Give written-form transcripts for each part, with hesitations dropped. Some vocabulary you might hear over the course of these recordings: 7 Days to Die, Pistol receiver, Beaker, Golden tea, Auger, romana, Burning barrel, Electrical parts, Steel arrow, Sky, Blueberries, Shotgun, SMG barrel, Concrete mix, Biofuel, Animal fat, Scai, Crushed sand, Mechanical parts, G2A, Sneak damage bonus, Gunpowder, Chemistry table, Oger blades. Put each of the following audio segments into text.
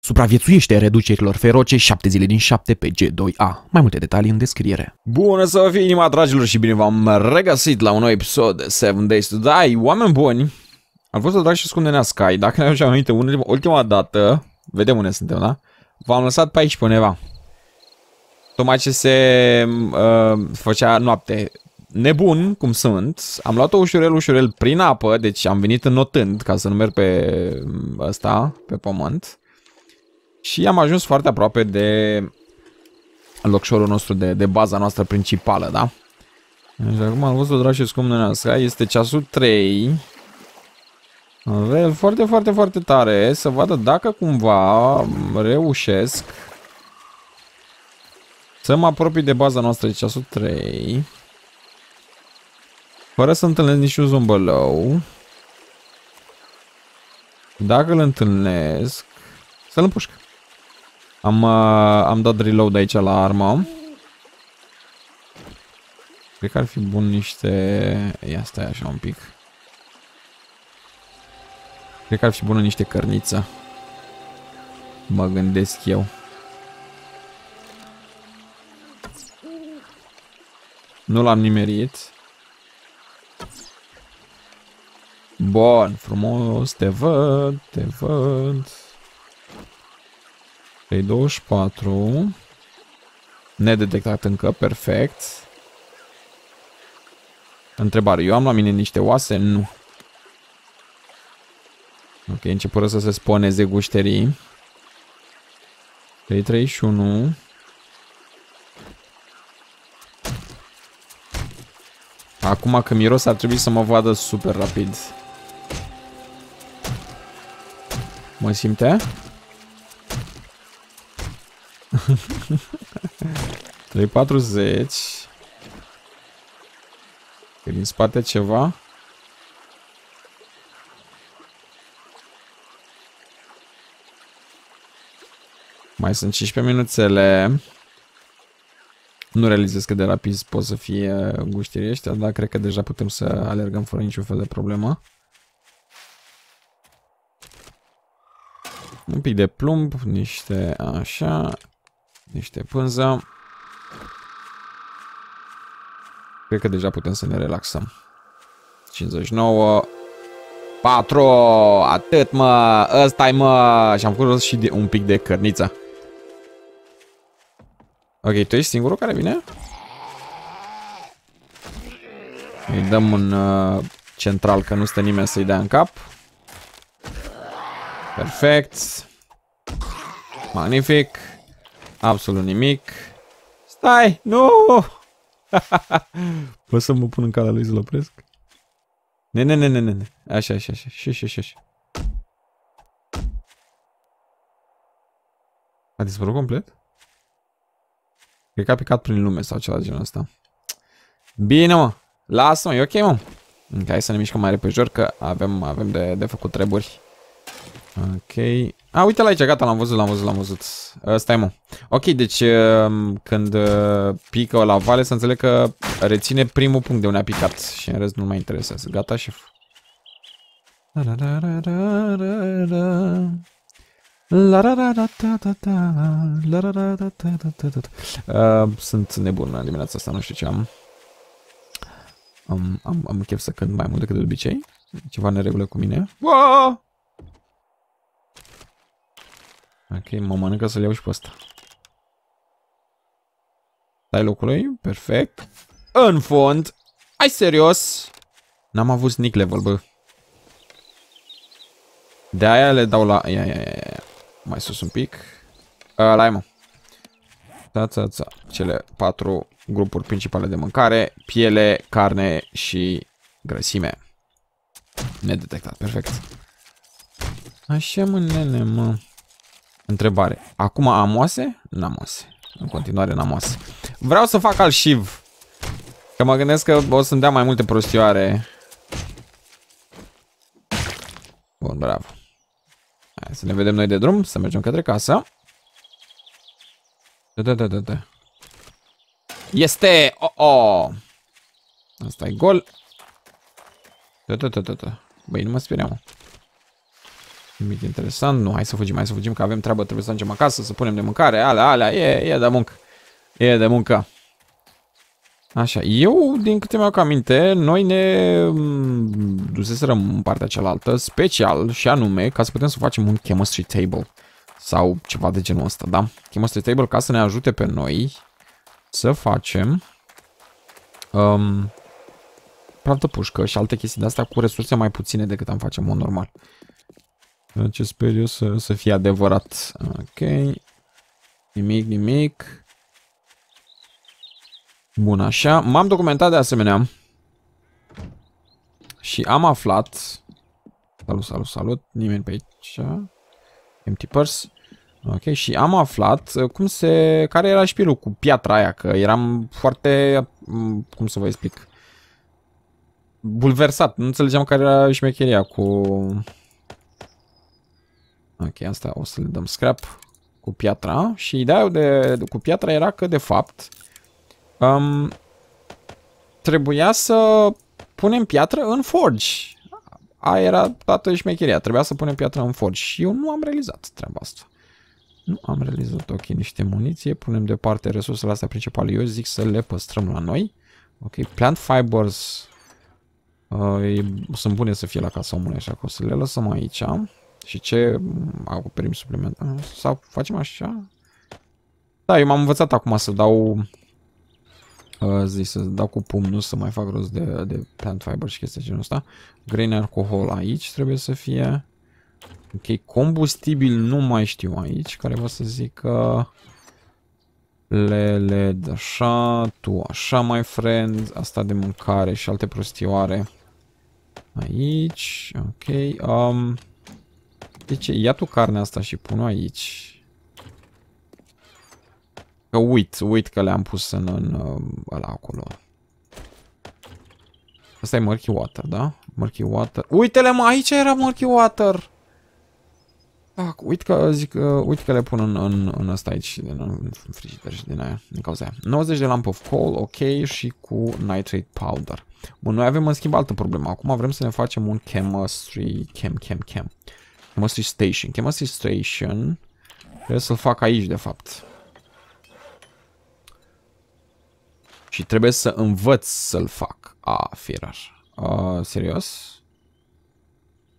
Supraviețuiește reducerilor feroce 7 zile din 7 pe G2A. Mai multe detalii în descriere. Bună să fie inima, dragilor, și bine v-am regăsit la un nou episod de 7 Days to Die. Oameni buni, am fost să drag și ascundenea Sky. Dacă ne am aminte ultima dată, vedem unde suntem, da? V-am lăsat pe aici pe undeva. Tocmai ce se făcea noapte. Nebun, cum sunt, am luat-o ușurel, ușurel prin apă, deci am venit înnotând ca să nu merg pe ăsta, pe pământ. Și am ajuns foarte aproape de locșorul nostru, de baza noastră principală, da? Deci acum am văzut-o, dragi și scumnenea Scai, este ceasul 3. Vreau foarte, foarte, foarte tare să vadă dacă cumva reușesc să mă apropii de baza noastră, de ceasul 3. Fără să întâlnesc niciun zombălău. Dacă îl întâlnesc, să-l împușc. Am dat reload aici la armă. Cred că ar fi bun niște... Ia stai așa un pic. Cred că ar fi bună niște cărniță. Mă gândesc eu. Nu l-am nimerit. Bun, frumos, te văd, te văd. 324. Nedetectat încă, perfect. Întrebare, eu am la mine niște oase? Nu. Ok, începură să se sponeze gușterii. 331. Acum că miros ar trebui să mă vadă super rapid. Mă simte? 340. E din spate ceva? Mai sunt 15 minuțele. Nu realizez cât de rapid pot să fie guștirii ăștia, dar cred că deja putem să alergăm fără niciun fel de problemă. Un pic de plumb, niște așa, niște pânză. Cred că deja putem să ne relaxăm. 59, 4, atât mă, ăsta-i mă, și am făcut rost și de un pic de cărniță. Ok, tu ești singurul care vine? Îi dăm un central, că nu stă nimeni să-i dea în cap. Perfect. Magnific. Absolut nimic. Stai! Nu! Vă să mă pun în calea lui să-l opresc? Ne. Așa, așa, așa. Și. A dispărut complet? Cred că a picat prin lume sau ceva de genul ăsta. Bine, mă! Lasă-mă, e ok, mă! Ok, hai să ne mișcăm mai repejor, că avem de făcut treburi. Ok. A, uite-l aici, gata, l-am văzut. Stai, mă. Ok, deci când pică la vale, să înțeleg că reține primul punct de unde a picat. Și în rest nu mai interesează. Gata, șef. Sunt nebun la dimineața asta, nu știu ce am. Am chef să cânt mai mult decât de obicei. Ceva neregulă cu mine. Ok, mă mănâncă să-l iau și pe ăsta. Stai locului, perfect. În fond. Hai serios. N-am avut sneak level, bă. De aia le dau la... Ia. Mai sus un pic. Ăla-i, mă. Da. Cele 4 grupuri principale de mâncare. Piele, carne și grăsime. Nedetectat, perfect. Așa, mânele, mă. Întrebare. Acum am oase? N-am oase. În continuare n-am oase. Vreau să fac al shiv. Că mă gândesc că o să-mi dea mai multe prostioare. Bun, bravo. Hai să ne vedem noi de drum, să mergem către casă. Da. Este! Oh! Asta-i gol. Da. Băi, nu mă speriam. Nimic interesant. Nu, hai să fugim, hai să fugim, că avem treabă, trebuie să ajungem acasă, să punem de mâncare, alea, e de muncă. E de muncă. Așa, eu, din câte mi-au aminte, noi ne duseserăm în partea cealaltă, special și anume, ca să putem să facem un chemistry table. Sau ceva de genul ăsta, da? Chemistry table ca să ne ajute pe noi să facem praftă pușcă și alte chestii de-astea cu resurse mai puține decât am face în mod normal. Ce sper eu să fie adevărat. Ok. Nimic. Bun, așa. M-am documentat de asemenea. Și am aflat... Salut. Nimeni pe aici. Empty purse. Ok, și am aflat cum se... care era șpilul cu piatra aia, că eram foarte... cum să vă explic? Bulversat. Nu înțelegeam care era șmecheria cu... Ok, asta o să le dăm scrap cu piatra. Și ideea cu piatra era că, de fapt, trebuia să punem piatră în forge. Aia era toată șmecheria. Trebuia să punem piatra în forge. Și eu nu am realizat treaba asta. Nu am realizat. Ok, niște muniție. Punem deoparte resursele astea principale. Eu zic să le păstrăm la noi. Ok, plant fibers sunt bune să fie la casa omului, așa că o să le lăsăm aici. Și ce acoperim suplimentar? Sau facem așa? Da, eu m-am învățat acum să dau... să dau cu pumnul, să mai fac rost de plant fiber și chestia genul ăsta. Grain alcohol aici trebuie să fie. Ok, combustibil nu mai știu aici, care vă să zic le așa, tu așa, my friend. Asta de mâncare și alte prostioare. Aici, ok. Deci, ia tu carnea asta și pun-o aici. Că uit că le-am pus în ăla acolo. Asta e murky water, da? Murky water. Uite-le, mă, aici era murky water! Ac, uit că le pun în ăsta aici, în frigider și din aia, din cauza aia. 90 de lump of coal, ok, și cu nitrate powder. Bun, noi avem în schimb altă problemă. Acum vrem să ne facem un chemistry... Chemistry station. Chemistry station trebuie să-l fac aici, de fapt. Și trebuie să învăț să-l fac. Firar. Serios?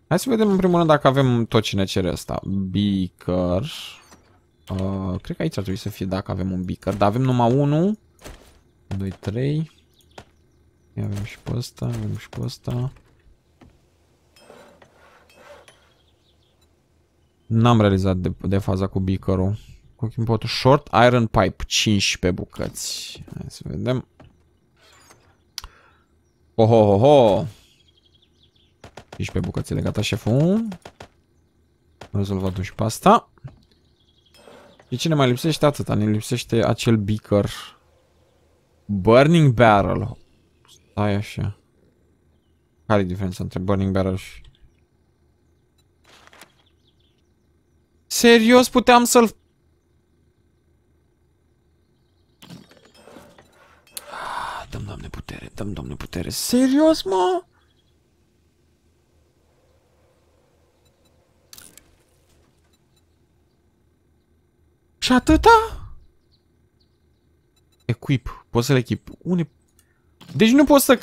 Hai să vedem în primul rând dacă avem tot ce ne cere asta. Beaker. Cred că aici ar trebui să fie dacă avem un beaker. Dar avem numai 1. 2, 3. Avem și pe ăsta, avem și pe ăsta. N-am realizat de faza cu beaker-ul. Cooking pot short iron pipe, 15 bucăți. Hai să vedem. Ohohoho. 15 bucățile, gata șeful. Rezolvat-o și pe asta. Și ce ne mai lipsește? Atâta, ne lipsește acel beaker. Burning barrel. Stai așa. Care e diferența între burning barrel și... Serios, puteam să-l... Dăm, Doamne, putere, dăm, Doamne, putere. Serios, mă? Și atâta? Equip, poți să-l echip. Deci nu pot să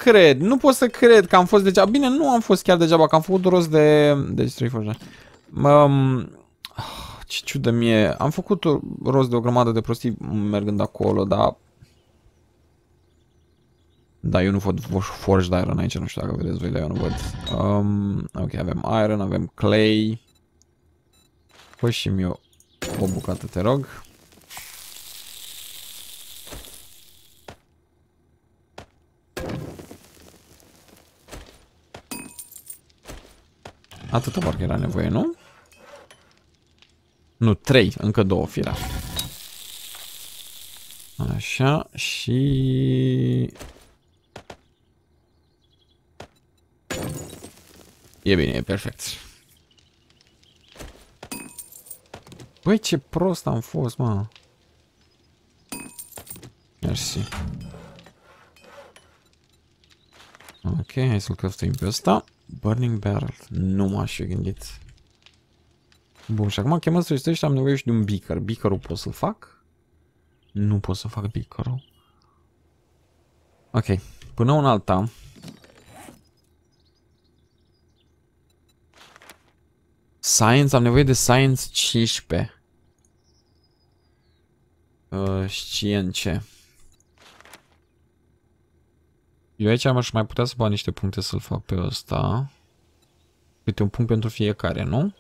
cred, că am fost degeaba. Bine, nu am fost chiar degeaba, că am făcut rost de... Deci 3 forja. Ce ciudă mie. Am făcut rost de o grămadă de prostii mergând acolo, dar... Da, eu nu văd forged iron aici, nu știu dacă vedeți voi, dar eu nu văd. Ok, avem iron, avem clay. Păi și-mi eu o bucată, te rog. Atâta parcă era nevoie, nu? Nu, 3, încă 2 fira. Așa, și... E bine, e perfect. Băi, ce prost am fost, mă. Mersi. Ok, hai să-l căftuim pe ăsta. Burning barrel. Nu m-aș fi gândit. Bun, și acum chemă să am nevoie și de un beaker. Beaker-ul pot să-l fac? Nu pot să fac beaker-ul. Ok, până un alta. Science, am nevoie de science 15. Științe. Eu aici aș mai putea să bag niște puncte să-l fac pe ăsta. Câte un punct pentru fiecare, nu?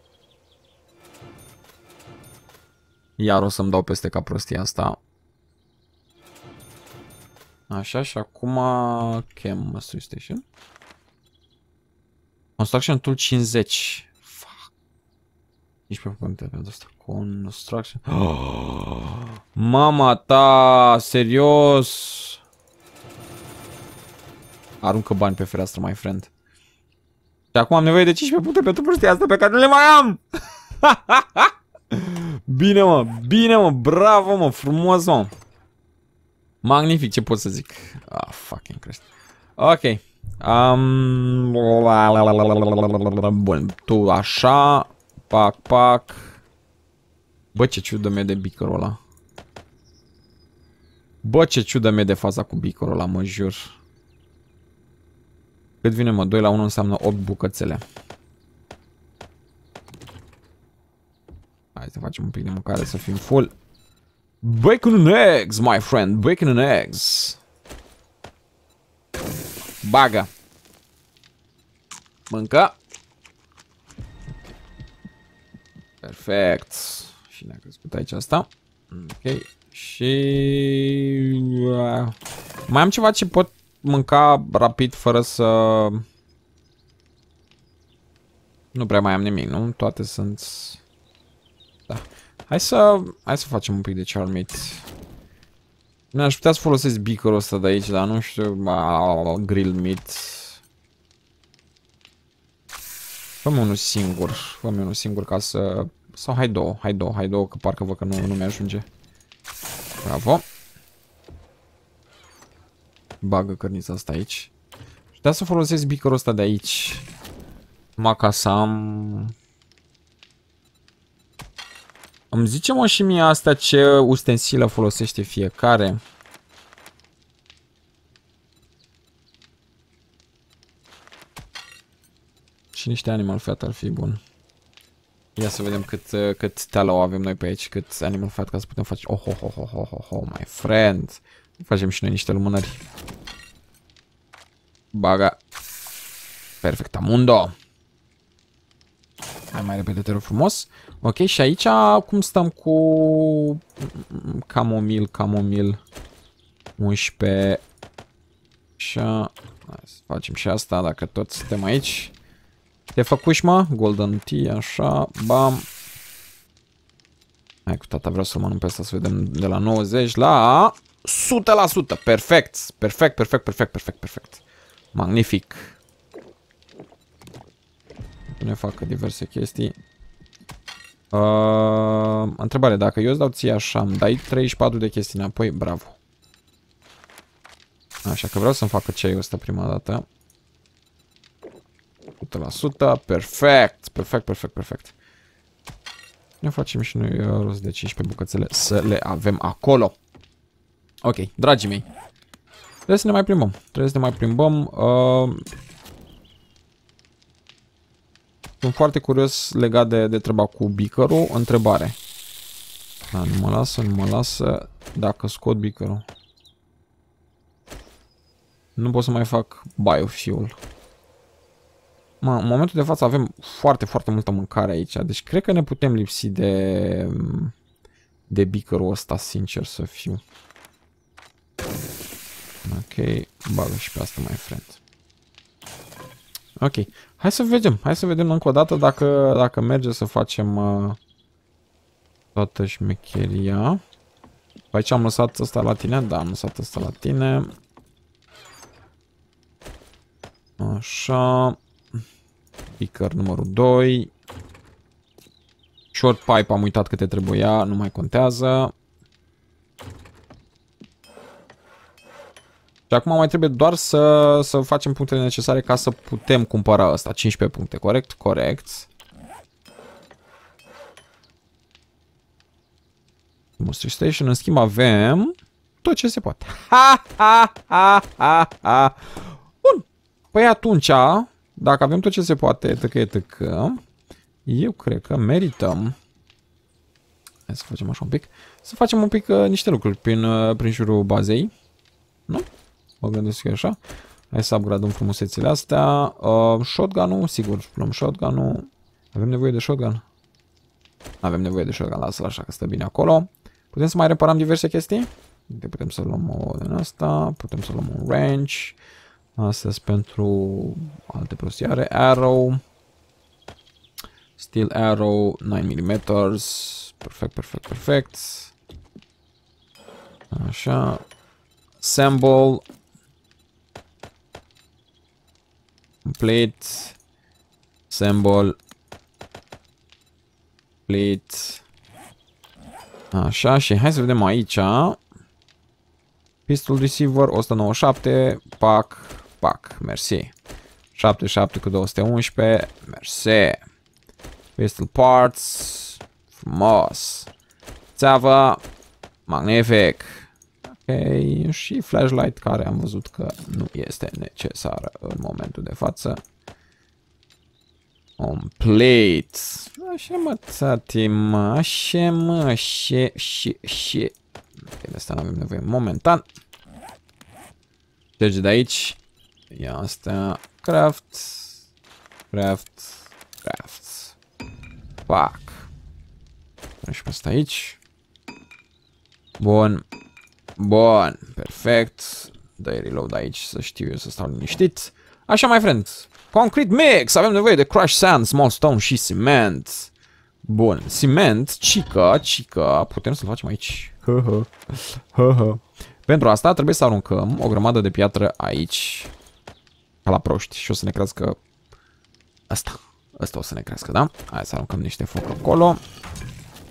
Iar o să-mi dau peste ca prostia asta. Așa, și acum Chemistry Station. Construction Tool 50. Fuck. Nici pe puncte de asta. Construction. Oh. Mama ta, serios. Aruncă bani pe fereastră, my friend. Și acum am nevoie de 15 puncte pentru prostia asta pe care nu le mai am. Bine, mă, bine, mă, bravo, mă, frumos, mă. Magnific, ce pot să zic? Ah, fucking Christ. Ok. Bun, tu așa, pac, pac. Bă, ce ciudă mi-e de beaker-ul ăla. Bă, ce ciudă mi-e de faza cu beaker-ul ăla, mă jur. Cât vine, mă, 2 la 1 înseamnă 8 bucățele. Hai să facem un pic de mâncare, să fim full. Bacon and eggs, my friend. Bacon and eggs. Bagă. Mâncă. Perfect. Și ne-a crescut aici asta. Ok. Și... mai am ceva ce pot mânca rapid fără să... Nu prea mai am nimic, nu? Toate sunt... Da. Hai să facem un pic de charmit. Mi-aș putea să folosesc beaker-ul ăsta de aici, dar nu știu. Grill meat. Fă-mi unul singur. Fă-mi unul singur ca să... Sau hai două, că parcă văd că nu mi-ajunge. Bravo. Bagă cărnița asta aici. Și da, să folosesc beaker-ul ăsta de aici. Macasam. Îmi zice-mă și mie asta ce ustensilă folosește fiecare. Și niște animal fat ar fi bun. Ia să vedem cât tallow avem noi pe aici, cât animal fat ca să putem face. Oh, oh, oh, oh, oh, oh, my friend. Facem și noi niște lumânări. Baga. Perfect, amundo. Hai mai repede, te rog frumos. Ok, și aici cum stăm cu Camomile 11. Și hai să facem și asta, dacă tot suntem aici. Te făcuși, mă? Golden tea, așa, bam. Hai cu tata, vreau să mănânc pe asta, să vedem de la 90 la 100%. Perfect, perfect, perfect, perfect, perfect, perfect. Magnific. Ne facă diverse chestii. Întrebare, dacă eu îți dau ție așa, îmi dai 34 de chestii înapoi? Bravo. Așa că vreau să-mi facă ceaiul ăsta prima dată. 100%. Perfect. Perfect, perfect, perfect. Ne facem și noi rost de 15 bucățele să le avem acolo. Ok, dragii mei. Trebuie să ne mai plimbăm. Trebuie să ne mai plimbăm. Sunt foarte curios legat de treaba cu beaker-ul. Întrebare. Da, nu mă lasă, nu mă lasă. Dacă scot beaker-ul, nu pot să mai fac biofuel. Mă, în momentul de față avem foarte, foarte multă mâncare aici. Deci cred că ne putem lipsi de beaker-ul ăsta, sincer să fiu. Ok, bagă și pe asta, my friend. Ok, hai să vedem, încă o dată dacă merge să facem toată șmecheria. Aici am lăsat asta la tine, da, am lăsat asta la tine. Așa. Beaker numărul 2. Short pipe, am uitat câte trebuia, nu mai contează. Și acum mai trebuie doar să facem punctele necesare ca să putem cumpăra asta. 15 puncte, corect? Corect. Monster Station. În schimb avem tot ce se poate. Ha, ha, ha, ha, ha. Bun. Păi atunci, dacă avem tot ce se poate, tăcă, eu cred că merităm. Hai să facem așa un pic. Să facem un pic niște lucruri prin jurul bazei. Nu? Mă gândesc eu așa. Hai să upgradăm frumusețile astea. Shotgun-ul, sigur, luăm shotgun-ul. Avem nevoie de shotgun? Avem nevoie de shotgun, lasă-l așa că stă bine acolo. Putem să mai reparăm diverse chestii? Uite, putem să luăm o din asta, putem să luăm un wrench. Astea sunt pentru alte prostiare. Arrow. Steel arrow, 9 mm. Perfect, perfect, perfect. Așa. Symbol. Plate. Symbol. Plate. Așa, și hai să vedem aici. Pistol receiver, 197. Pac, mersi. 77 cu 211. Mersi. Pistol parts. Frumos. Țeavă. Magnific. Ok. Și flashlight, care am văzut că nu este necesară în momentul de față. Un plate. Așa mă, țati, mă. Așa mă. Și. De asta nu avem nevoie momentan. Trece de aici. Ia asta. Craft. Pac. Și pe asta aici. Bun. Perfect. Dai reload aici să știu eu să stau liniștit. Așa, my friend. Concrete mix. Avem nevoie de crushed sand, small stone și cement. Bun. Cement. Cică. Putem să-l facem aici. Pentru asta trebuie să aruncăm o grămadă de piatră aici. Ca la proști. Și o să ne crească asta. Asta o să ne crească, da? Hai să aruncăm niște foc acolo.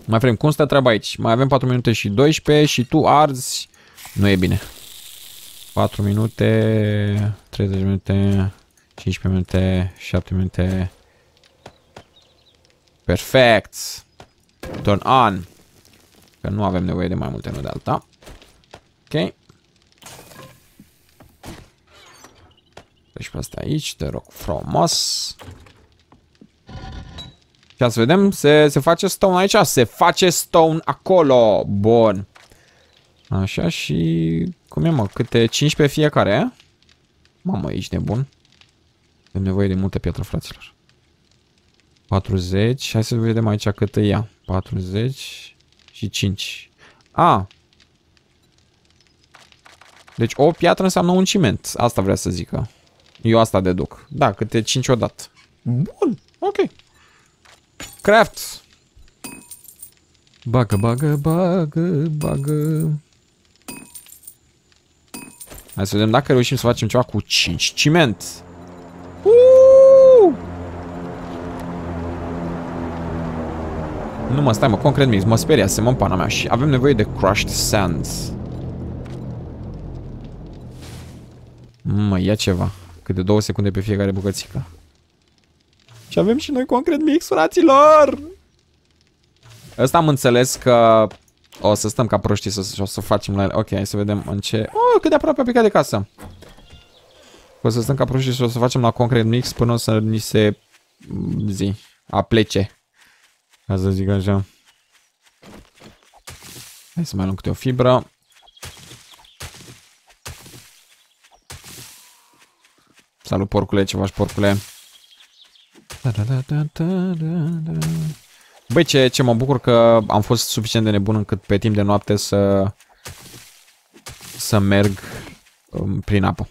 Mai vrem, cum stă treaba aici? Mai avem 4 minute și 12 și tu arzi. Nu e bine. 4 minute, 30 minute, 15 minute, 7 minute. Perfect. Turn on. Că nu avem nevoie de mai multe, nu de alta. Ok. Deci pe asta aici, te rog frumos. Și să vedem, se face stone aici, se face stone acolo, bun. Așa și, cum e mă, câte 15 fiecare, mamă, ești nebun. Avem nevoie de multă piatră, fraților. 40, hai să vedem aici cât e ea, 40 și 5. A! Deci o piatră înseamnă un ciment, asta vrea să zică. Eu asta deduc, da, câte 5 odată. Bun, ok. Craft. Bagă. Hai să vedem dacă reușim să facem ceva cu 5 ciment. Nu mă, stai mă, concret mix, mă speria, se mă în pana mea. Și avem nevoie de crushed sand. Mă, ia ceva. Câte 2 secunde pe fiecare bucățică. Și avem și noi concret mix, fraților! Ăsta am înțeles că o să stăm ca proștii o să facem la ele. Ok, hai să vedem în ce... Oh, cât de aproape a picat de casă! O să stăm ca proștii și o să facem la concret mix până o să ni se... aplece. Ca să zic așa. Hai să mai luăm câte o fibră. Salut, porcule, ce faci, porcule? Băi, ce mă bucur că am fost suficient de nebun încât pe timp de noapte să merg prin apă.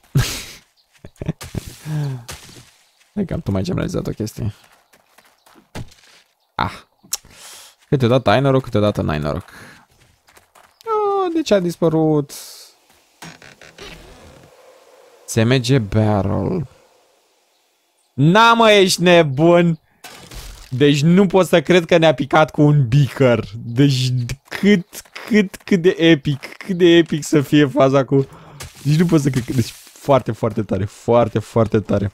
E cam tocmai ce am realizat o chestie. Ah. Câteodată ai noroc, câteodată n-ai noroc. De ce a dispărut? SMG barrel. Na, mă, ești nebun! Deci nu pot să cred că ne-a picat cu un beaker. Deci cât de epic, să fie faza cu... Deci nu pot să cred că... Deci foarte, foarte tare, foarte tare.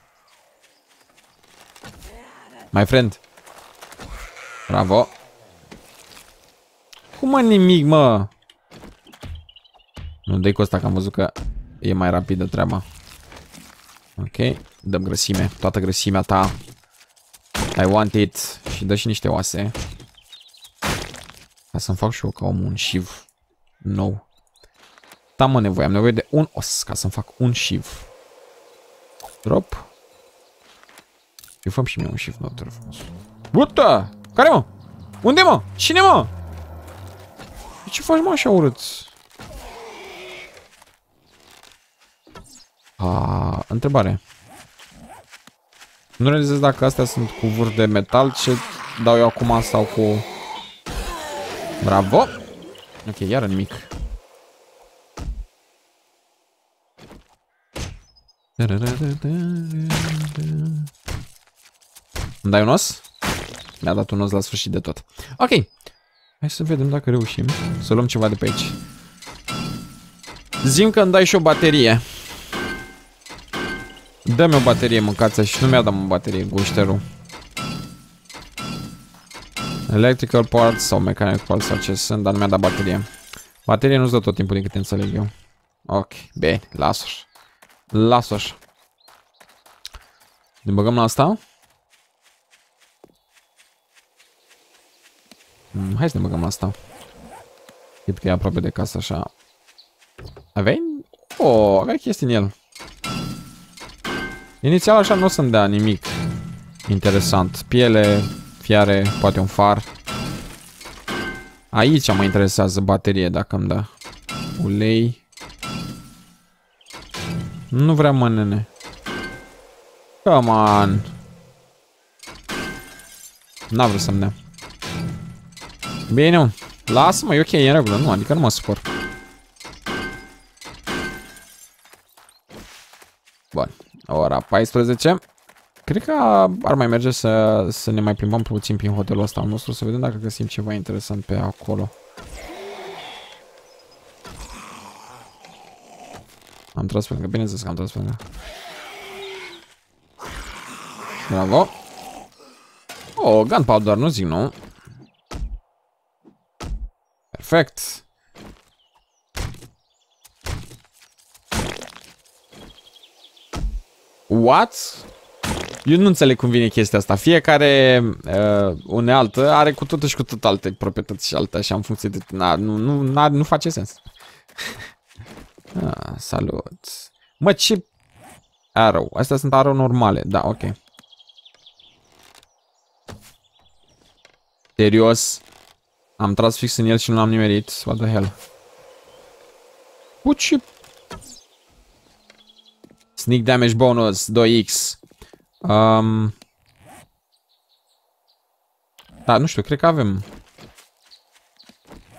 My friend. Bravo. Cum mă nimic, mă? Nu dai cu asta că am văzut că e mai rapidă treaba. Ok, dăm grăsime, toată grăsimea ta. I want it. Și dă și niște oase. Ca să-mi fac și eu ca omul un șiv nou. Da, mă, nevoie, am nevoie de un os ca să-mi fac un șiv. Drop. Eu fă-mi și mie un șiv nou, te rog frumos. Bută! Care, mă? Unde, mă? Cine, mă? Ce faci, mă, așa urât? A, întrebare. Nu realizez dacă astea sunt cuvuri de metal, ce dau eu acum sau cu... Bravo! Ok, iară nimic. Îmi dai un os? Mi-a dat un os la sfârșit de tot. Ok! Hai să vedem dacă reușim să luăm ceva de pe aici. Zim că îmi dai și o baterie. Dă-mi o baterie, mâncața, și nu mi-a dat o baterie, gușterul. Electrical parts sau mechanical parts sau ce sunt, dar nu mi-a dat baterie. Baterie nu-ți dă tot timpul din câte înțeleg eu. Ok, bine, las-o-și. Las-o-și. Ne băgăm la asta? Hai să ne băgăm la asta. Cred că e aproape de casă, așa. Aveai? O, avea chestii în el. Inițial așa nu o să-mi dea nimic interesant. Piele, fiare, poate un far. Aici mă interesează baterie dacă îmi dă. Ulei. Nu vreau, mă, nene. Come on. N-a vrut să-mi dea. Bine, nu. Lasă-mă, e ok, e în regulă. Nu, adică nu mă supăr. Bun. Ora 14. Cred că ar mai merge să ne mai plimbăm puțin prin hotelul ăsta al nostru, să vedem dacă găsim ceva interesant pe acolo. Am tras pe lângă, bineînțeles că am tras pe lângă. Bravo. Oh, gunpowder, nu zic nu. Perfect. What? Eu nu înțeleg cum vine chestia asta. Fiecare unealtă are cu totul și cu tot alte proprietăți și alte așa în funcție de... Na, nu face sens. Ah, salut. Mă, ce... Arrow. Astea sunt arrow normale. Da, ok. Serios? Am tras fix în el și nu l-am nimerit. What the hell? Uci... Sneak damage bonus, 2x. Da, nu știu, cred că avem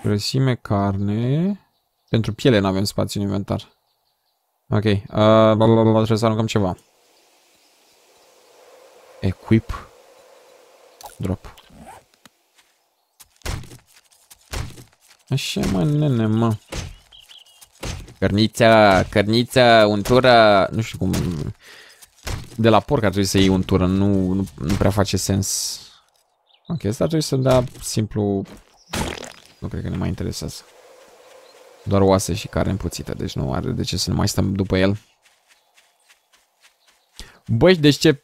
grăsime, carne. Pentru piele nu avem spațiu în inventar. Ok, trebuie să aruncăm ceva. Equip. Drop. Așa, mă, nene, mă. Cărniță, cărniță, untură, nu știu cum, de la porc ar trebui să iei untură, nu prea face sens. Ok, asta ar trebui să dea simplu, nu cred că ne mai interesează. Doar oase și care împuțite, deci nu are de ce să ne mai stăm după el. Băi, deci ce,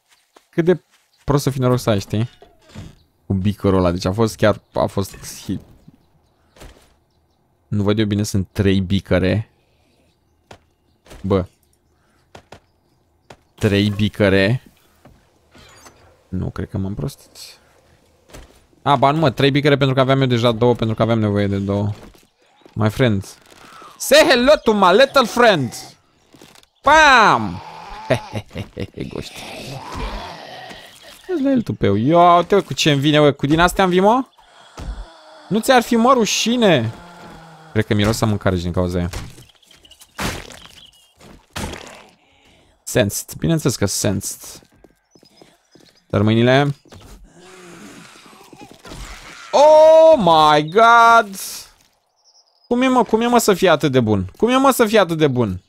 cât de prost să fii noroc să ai, știi? Cu beakerul ăla, deci a fost hit. Nu văd eu bine, sunt 3 beakere. Bă. 3 beakere. Nu, cred că m-am prostit. A, ba nu, mă, 3 beakere pentru că aveam eu deja 2, pentru că aveam nevoie de 2. My friend. Say hello to my little friend. Pam! Hehehehe, goști. Ia-ți la el tupeu. Ia, uite cu ce-mi vine, bă. Cu din astea îmi vin, mă? Nu ți-ar fi, mă, rușine? Cred că miros să mâncare din cauza aia. Sensed, bineînțeles că sensed. Dar mâinile. Oh my god! Cum e, mă? Cum e, mă, să fie atât de bun? Cum e, mă, să fie atât de bun?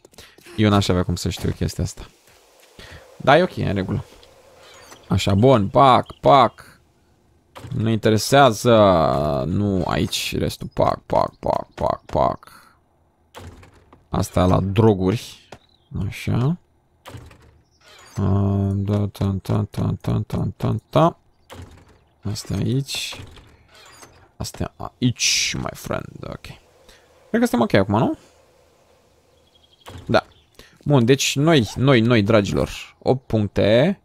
Eu n-aș avea cum să știu chestia asta. Da, e ok, e în regulă. Așa, bun, pac, pac. Nu interesează. Nu, aici restul. Pac, pac, pac, pac, pac. Asta la droguri. Așa. Da, ta, ta, ta, ta, ta, ta, ta. Asta aici. Asta aici, my friend. Ok. Cred că suntem ok acum, nu? Da. Bun, deci noi, dragilor. 8 puncte.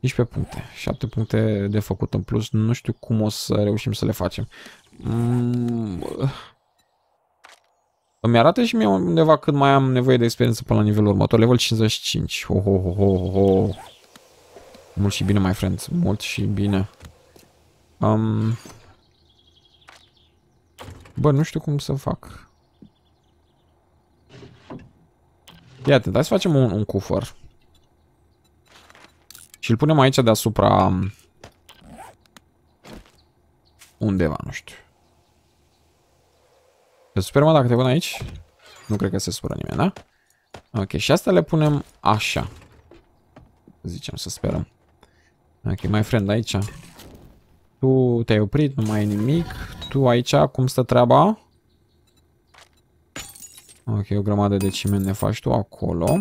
15 puncte. 7 puncte de făcut în plus. Nu știu cum o să reușim să le facem. Îmi arată și mie undeva cât mai am nevoie de experiență până la nivelul următor. Level 55. Ho, ho, ho, ho, ho. Mult și bine, my friends. Mult și bine. Bă, nu știu cum să fac. Ia atent, hai să facem un cufăr. Și îl punem aici deasupra... Undeva, nu știu. Te superi, mă, dacă te pun aici? Nu cred că se supără nimeni, da? Ok, și astea le punem așa. Zicem, să sperăm. Ok, my friend, aici. Tu te-ai oprit, nu mai e nimic. Tu aici, cum stă treaba? Ok, o grămadă de ciment ne faci tu acolo.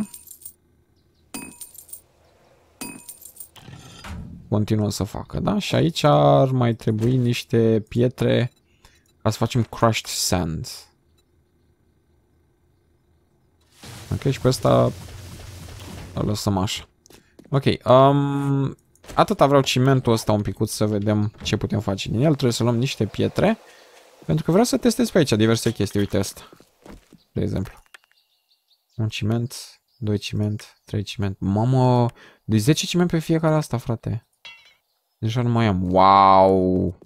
Continuă să facă, da? Și aici ar mai trebui niște pietre ca să facem crushed sand. Ok, și pe ăsta îl lăsăm așa. Ok, atâta vreau cimentul ăsta un picuț să vedem ce putem face din el. Trebuie să luăm niște pietre, pentru că vreau să testez pe aici diverse chestii. Uite asta, de exemplu. Un ciment, 2 ciment, 3 ciment. Mamă, de 10 ciment pe fiecare asta, frate. Deja nu mai am. Wow!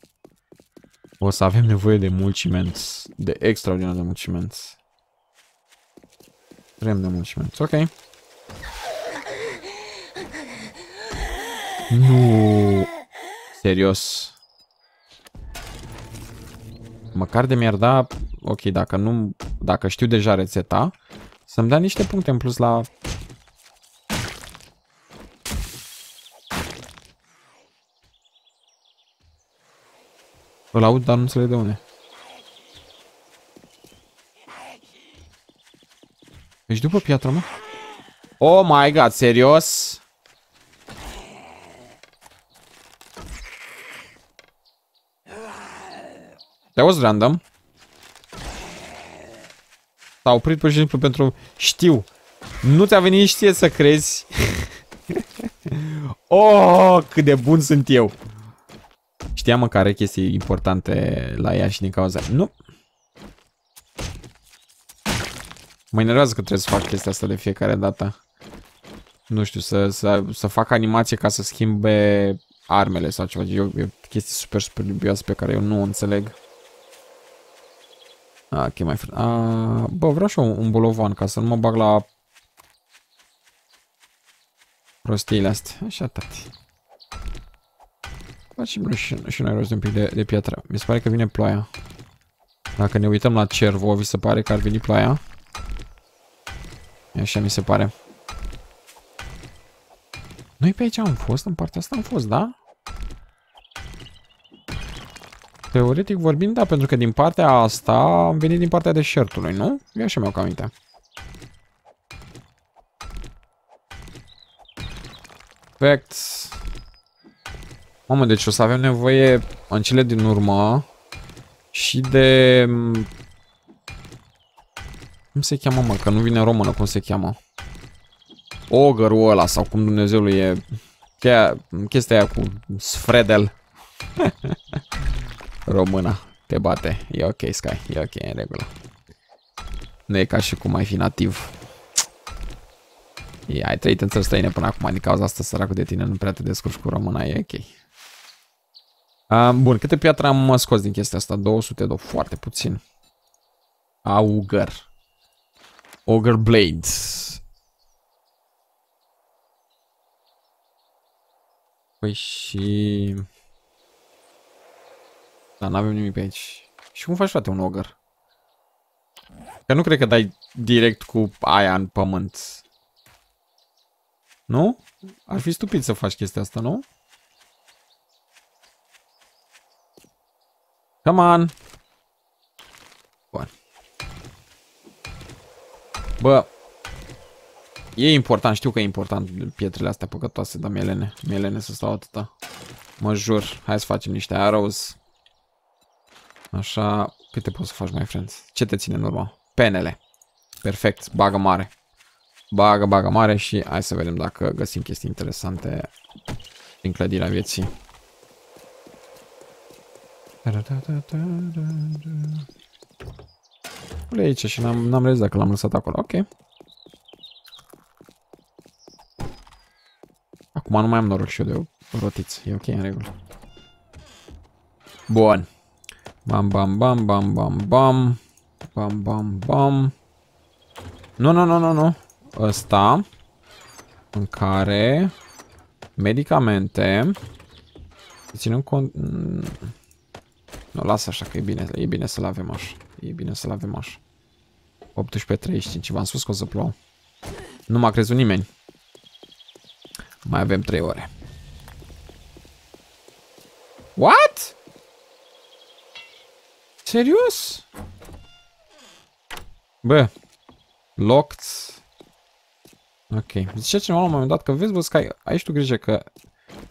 O să avem nevoie de mult ciment. De extraordinar de mult ciment. Vrem de mult ciment. Ok. Nu. Serios. Măcar de mi-ar da... Ok, dacă nu... Dacă știu deja rețeta, să-mi dea niște puncte în plus la... Îl aud, dar nu înțeleg de unde. Ești după piatră, mă? Oh my god, serios? That was random. S-a oprit pur și simplu pentru... Știu! Nu te-a venit nici ție să crezi. Oh, cât de bun sunt eu! Știam măcar chestii importante la ea și din cauza... Nu! Mă enervează că trebuie să fac chestia asta de fiecare dată. Nu știu, să fac animație ca să schimbe armele sau ceva. E o chestie super, super dubioasă pe care eu nu o înțeleg. Ok, mai fric. Bă, vreau și eu un bolovan ca să nu mă bag la... prostiile astea. Așa, tati. Facem și noi rost de un pic de piatră. Mi se pare că vine ploaia. Dacă ne uităm la cervo, vi se pare că ar veni ploaia? Așa mi se pare. Noi pe aici am fost, în partea asta am fost, da? Teoretic vorbind, da, pentru că din partea asta am venit din partea deșertului, nu? E așa mi-au cam aminte. Perfect. Mamă, deci o să avem nevoie în cele din urmă și de... Cum se cheamă, mă? Că nu vine în română, cum se cheamă? Ogerul ăla sau cum Dumnezeului e... Chestia aia cu sfredel. Româna, te bate. E ok, Sky, e ok, e în regulă. Nu e ca și cum ai fi nativ. Ai trăit în țări străine până acum, din cauza asta săracul de tine nu prea te descurci cu româna, e ok. Bun, câte piatră am scos din chestia asta? 200, foarte puțin. Auger. Oger blades. Păi și... Da, n-avem nimic pe aici. Și cum faci, frate, un ogăr? Că nu cred că dai direct cu aia în pământ. Nu? Ar fi stupid să faci chestia asta, nu? Come on. Bun. Bă. E important, știu că e important pietrele astea păcătoase, dar mi-e lene să stau atâta. Mă jur, hai să facem niște arrows. Așa, câte poți să faci, my friends? Ce te ține în urmă? Penele. Perfect, bagă mare. Bagă mare și hai să vedem dacă găsim chestii interesante din clădirea vieții. E aici și n-am realizat că l-am lăsat acolo, ok. Acum nu mai am noroc și eu de rotiți, e ok, în regulă. Bun. Bam. Nu. Ăsta în care medicamente ținem cont. Nu, lasă așa că e bine, e bine să-l avem așa. 18:35, v-am spus că o să plouă. Nu m-a crezut nimeni. Mai avem 3 ore. What? Serios? Bă. Locked. Ok. Zicea cineva la un moment dat că vezi, bă, Sky, ai și tu grijă că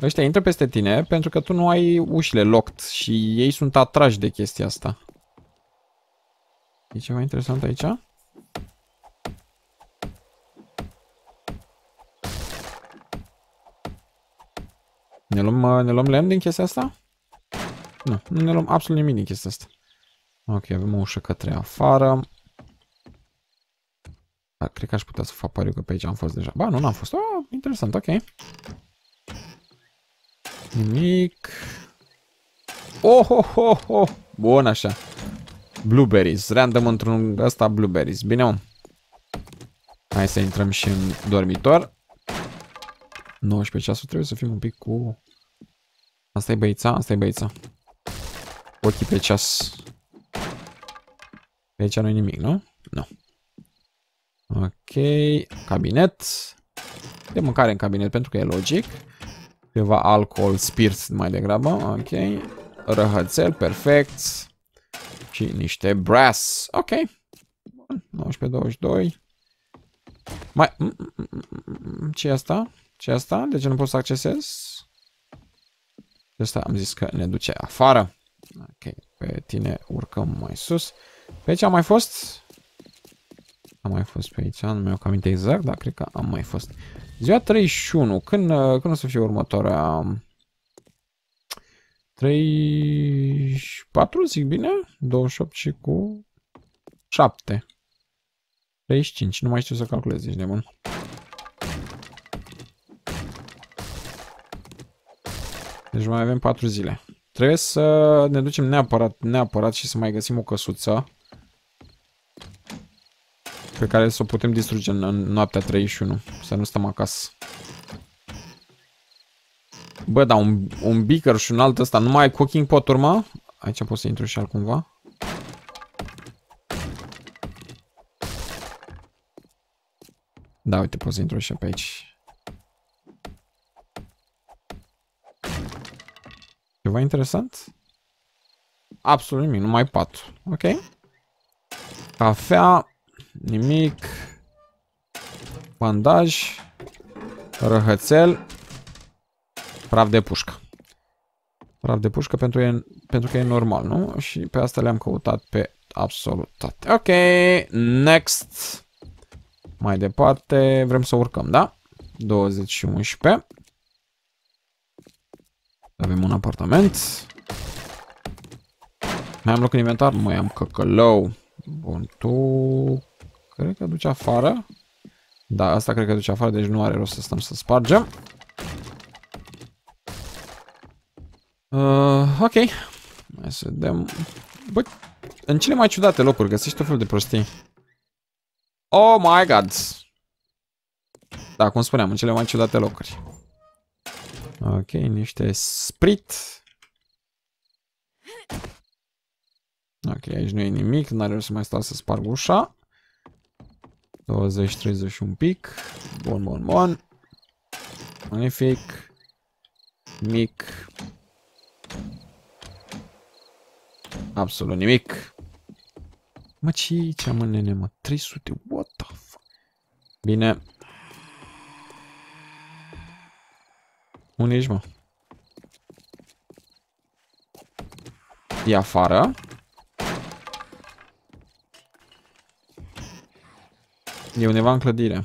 ăștia intră peste tine pentru că tu nu ai ușile locked și ei sunt atrași de chestia asta. E ceva interesant aici? Ne luăm lemn din chestia asta? Nu, nu ne luăm absolut nimic din chestia asta. Ok, avem o ușă către afară. Dar cred că aș putea să fac pariu că pe aici am fost deja. Ba, nu, n-am fost. Oh, interesant, ok. Nimic. Oh, oh, oh, oh. Bun, așa. Blueberries. Random într-un ăsta blueberries. Bine, om. Hai să intrăm și în dormitor. 19 ceasul, trebuie să fim un pic cu... Asta e băița, asta e băița. Ochii pe ceas. Pe aici nu-i nimic, nu? Nu. Ok, cabinet. De mâncare în cabinet, pentru că e logic. Ceva alcool, spirit mai degrabă, ok. Răhățel, perfect. Și niște brass, ok. 19-22. Mai... Ce-i asta? Ce asta? De ce nu pot să accesez? De asta am zis că ne duce afară. Ok, pe tine urcăm mai sus. Pe aici am mai fost? Am mai fost pe aici, nu mi-am aminte exact, dar cred că am mai fost. Ziua 31, când o să fie următoarea? 34, zic bine? 28 și cu 7. 35, nu mai știu să calculez, ești nebun. Deci mai avem 4 zile. Trebuie să ne ducem neapărat și să mai găsim o căsuță pe care să o putem distruge în noaptea 31. Să nu stăm acasă. Bă, dar un beaker și un alt ăsta. Nu mai ai cooking pot urma? Aici pot să intru și altcumva. Da, uite, pot să intru și pe aici. Ceva interesant? Absolut nimic, numai 4. Ok. Cafea, nimic. Bandaj, răhățel, praf de pușcă. Praf de pușcă pentru că e normal, nu? Și pe asta le-am căutat pe absolut toate. Ok, next. Mai departe, vrem să urcăm, da? 20:11. Avem un apartament. Mai am loc în inventar? Mai am căcălău. Bun, tu... Cred că duce afară. Da, asta cred că duce afară, deci nu are rost să stăm să spargem. Ok. Mai să vedem... Bă, în cele mai ciudate locuri găsești tot felul de prostii. Oh my god! Da, cum spuneam, în cele mai ciudate locuri. Ok, niște sprit. Ok, aici nu e nimic, n-are rost să mai stau să sparg ușa. 20-30 un pic. Bun. Magnific. Mic. absolut nimic. Mă, ce am în nene, mă? 300, what the fuck? Bine. Unde ești, mă? E afară. E undeva în clădire.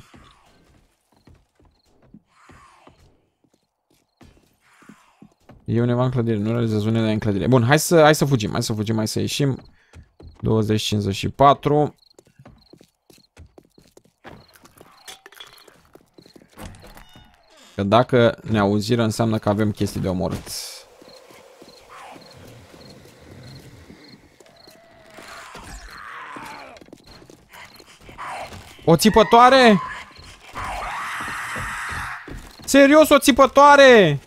E undeva în clădire, nu realizez unele în clădire. Bun, hai să fugim, hai să ieșim. 20-54. Că dacă ne auziră, înseamnă că avem chestii de omorât. O țipătoare? Serios, o țipătoare?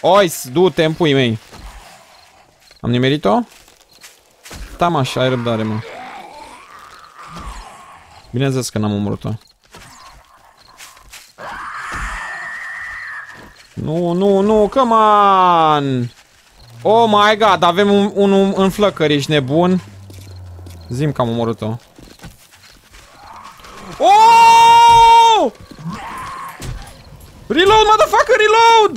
Ois, du-te în puii mei. Am nimerit-o? Tamaș, ai răbdare, mă. Bineînțeles că n-am omorât-o. Nu, nu, nu, come on! Oh my god, avem un înflăcări, ești nebun? Zim că am omorât-o. Oh! Reload, motherfucker, reload!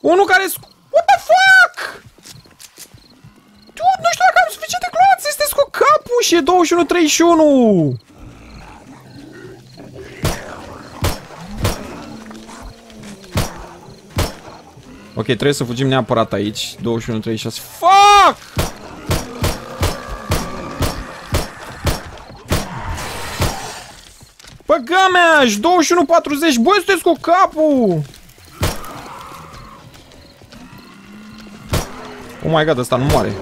Unul care... What the fuck? Dude, nu știu dacă am suficiente gloanțe, sunteți cu capul și e 21-31! Ok, trebuie să fugim neapărat aici. 21-36. Fuck! Bă, gameaș! 21-40. Băi, sunteți cu capul! Oh my god, ăsta nu moare.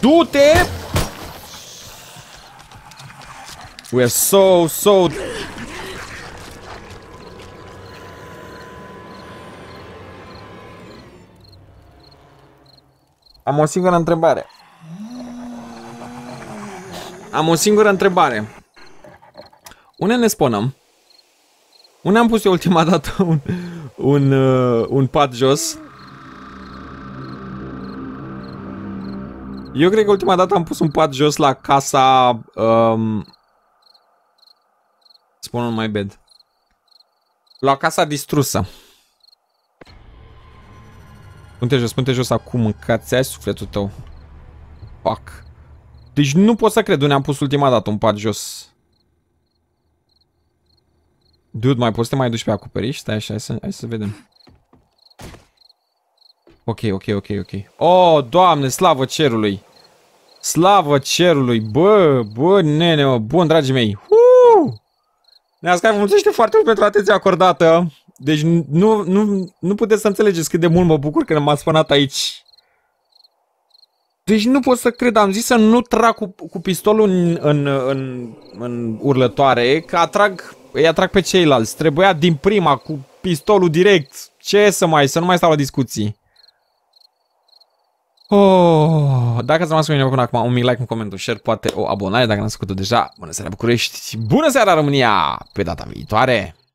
Du-te! We're so... Am o singură întrebare. Unde ne spunem? Unde am pus eu ultima dată un pat jos? Eu cred că ultima dată am pus un pat jos la casa... Spun-o mai bed. La casa distrusă. Punte jos, acum, mâncați, ai sufletul tău. Fuck. Deci nu pot să cred unde am pus ultima dată un pat jos. Dude, mai poți să te mai duci pe acoperiș? Stai așa, hai să vedem. Ok. Oh, Doamne, slavă cerului. Bă, nene, mă. Bun, dragii mei. Scai, vă mulțumesc foarte mult pentru atenția acordată. Deci nu puteți să înțelegeți cât de mult mă bucur că m-ați spănat aici. Deci nu pot să cred, am zis să nu trag cu pistolul în urlătoare, că îi atrag pe ceilalți. Trebuia din prima cu pistolul direct. Ce să nu mai stau la discuții. Oh, dacă ați rămas cu mine până acum, un mic like, un coment, un share, poate o abonare dacă n-ați făcut-o deja. Bună seara București și bună seara România! Pe data viitoare!